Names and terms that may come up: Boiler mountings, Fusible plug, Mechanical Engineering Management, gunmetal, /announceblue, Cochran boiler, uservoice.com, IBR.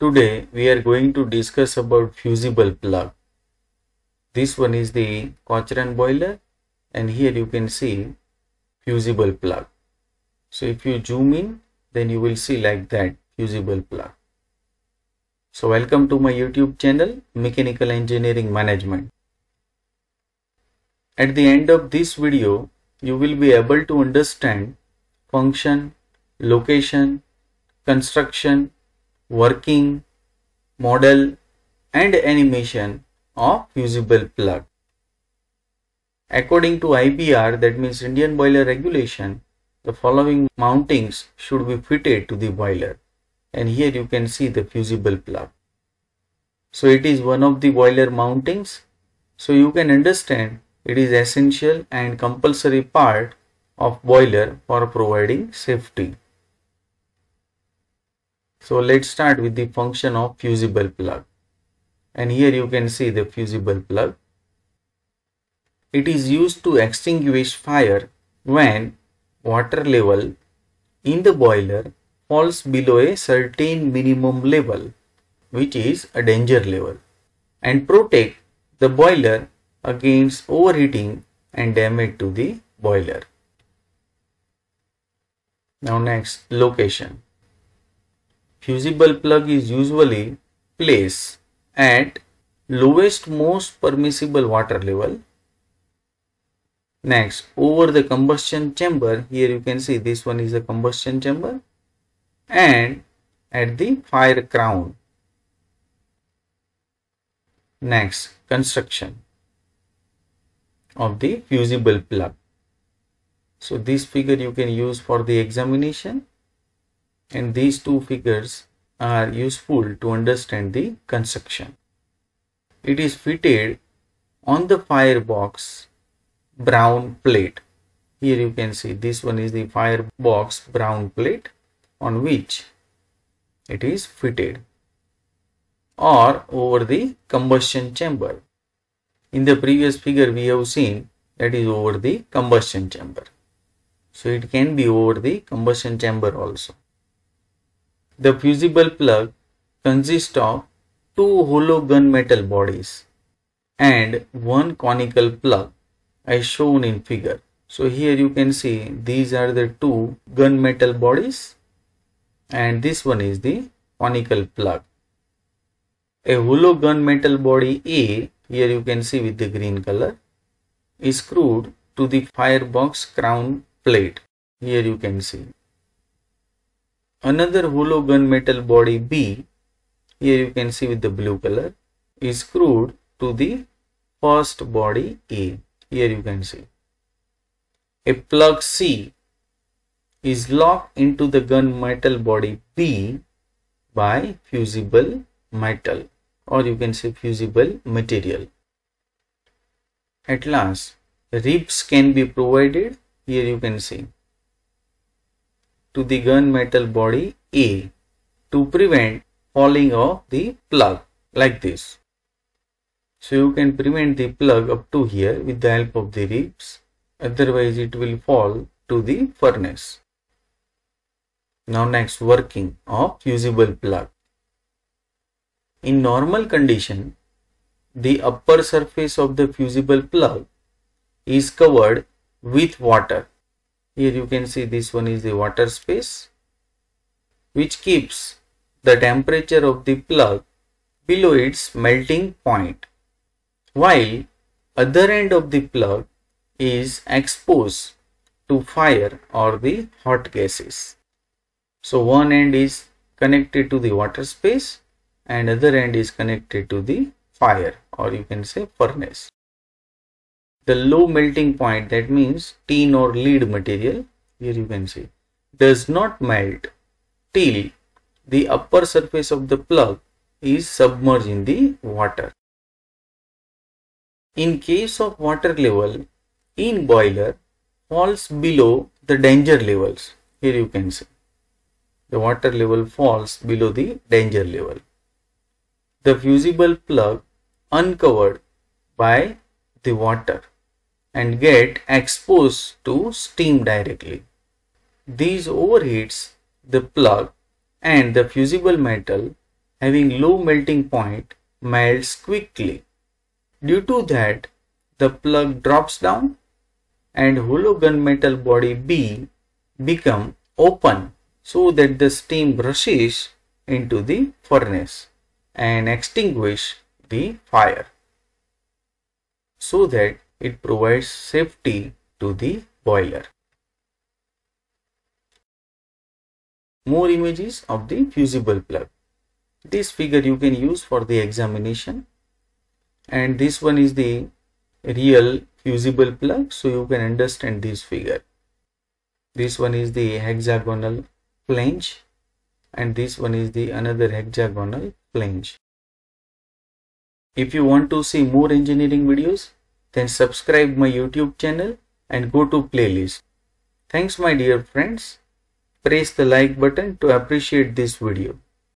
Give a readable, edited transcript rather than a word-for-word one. Today we are going to discuss about fusible plug. This one is the Cochran boiler, and here you can see fusible plug. So if you zoom in, then you will see like that fusible plug. So welcome to my YouTube channel, Mechanical Engineering Management. At the end of this video, you will be able to understand function, location, construction, working, model and animation of fusible plug. According to IBR, that means Indian boiler regulation, the following mountings should be fitted to the boiler, and here you can see the fusible plug. So it is one of the boiler mountings, so you can understand it is essential and compulsory part of boiler for providing safety. So let's start with the function of fusible plug, and here you can see the fusible plug. It is used to extinguish fire when water level in the boiler falls below a certain minimum level, which is a danger level, and protect the boiler against overheating and damage to the boiler. Now next, location. Fusible plug is usually placed at lowest most permissible water level. Next, over the combustion chamber, here you can see this one is a combustion chamber, and at the fire crown. Next, construction of the fusible plug. So this figure you can use for the examination, and these two figures are useful to understand the construction. It is fitted on the firebox brown plate. Here you can see this one is the firebox brown plate on which it is fitted, or over the combustion chamber. In the previous figure we have seen that is over the combustion chamber. So it can be over the combustion chamber also. The fusible plug consists of two hollow gunmetal bodies and one conical plug as shown in figure. So here you can see these are the two gunmetal bodies and this one is the conical plug. A hollow gunmetal body A, here you can see with the green color, is screwed to the firebox crown plate. Here you can see. Another hollow gunmetal body B, here you can see with the blue color, is screwed to the first body A. Here you can see. A plug C is locked into the gunmetal body B by fusible metal, or you can say fusible material. At last, ribs can be provided. Here you can see, to the gunmetal body A to prevent falling of the plug like this. So you can prevent the plug up to here with the help of the ribs, otherwise it will fall to the furnace. Now next, working of fusible plug. In normal condition, the upper surface of the fusible plug is covered with water. Here you can see this one is the water space, which keeps the temperature of the plug below its melting point, while other end of the plug is exposed to fire or the hot gases. So one end is connected to the water space and other end is connected to the fire, or you can say furnace. The low melting point, that means tin or lead material, here you can see, does not melt till the upper surface of the plug is submerged in the water. In case of water level in boiler falls below the danger levels, here you can see, the water level falls below the danger level. The fusible plug uncovered by the water and get exposed to steam directly. These overheats the plug and the fusible metal having low melting point melts quickly. Due to that, the plug drops down and hollow gunmetal body B become open so that the steam rushes into the furnace and extinguish the fire, so that it provides safety to the boiler. More images of the fusible plug. This figure you can use for the examination, and this one is the real fusible plug, so you can understand this figure. This one is the hexagonal flange and this one is the another hexagonal flange. If you want to see more engineering videos, then subscribe my YouTube channel and go to playlist. Thanks my dear friends. Press the like button to appreciate this video.